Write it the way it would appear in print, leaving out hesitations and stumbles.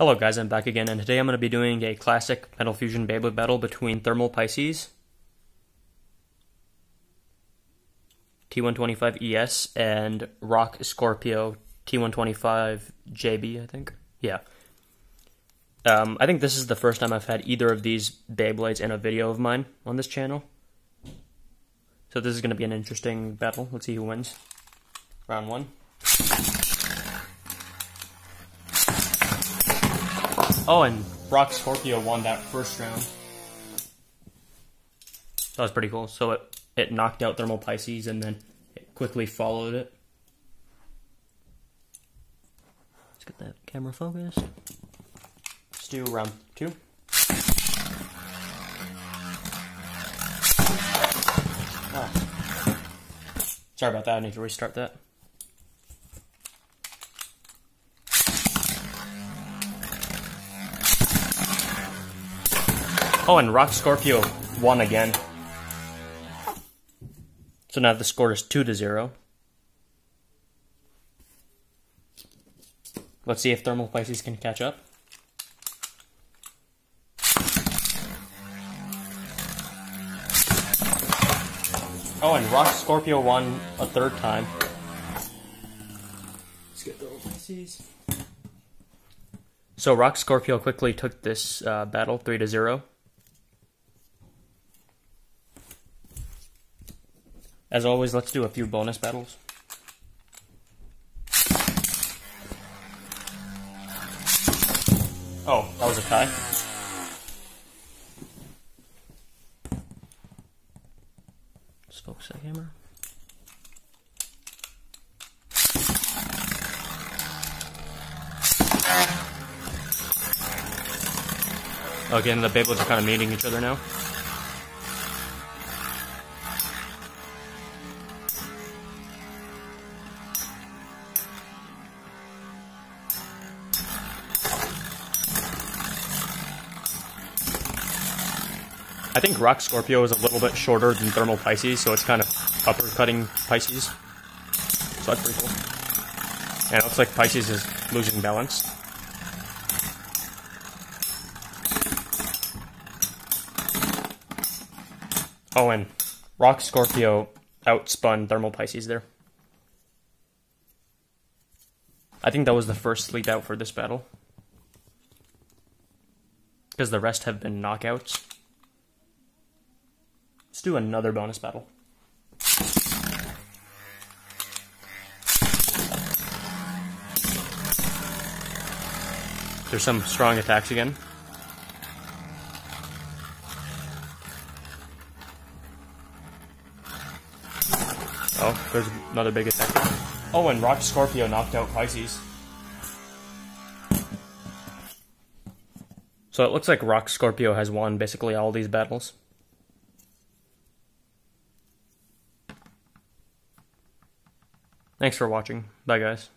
Hello guys, I'm back again, and today I'm going to be doing a classic Metal Fusion Beyblade battle between Thermal Pisces T125ES and Rock Scorpio T125JB, I think. Yeah. I think this is the first time I've had either of these Beyblades in a video of mine on this channel. So this is going to be an interesting battle. Let's see who wins. Round one. Oh, and Rock Scorpio won that first round. That was pretty cool. So it knocked out Thermal Pisces, and then it quickly followed it. Let's get that camera focused. Let's do round two. Oh. Sorry about that. I need to restart that. Oh, and Rock Scorpio won again. So now the score is 2-0. Let's see if Thermal Pisces can catch up. Oh, and Rock Scorpio won a third time. Let's get Thermal Pisces. So Rock Scorpio quickly took this battle 3-0. As always, let's do a few bonus battles. Oh, that was a tie. Just focus that camera. Again, the Beyblades are kind of meeting each other now. I think Rock Scorpio is a little bit shorter than Thermal Pisces, so it's kind of uppercutting Pisces. So that's pretty cool. And it looks like Pisces is losing balance. Oh, and Rock Scorpio outspun Thermal Pisces there. I think that was the first sleep out for this battle, because the rest have been knockouts. Let's do another bonus battle. There's some strong attacks again. Oh, there's another big attack. Oh, and Rock Scorpio knocked out Pisces. So it looks like Rock Scorpio has won basically all these battles. Thanks for watching. Bye, guys.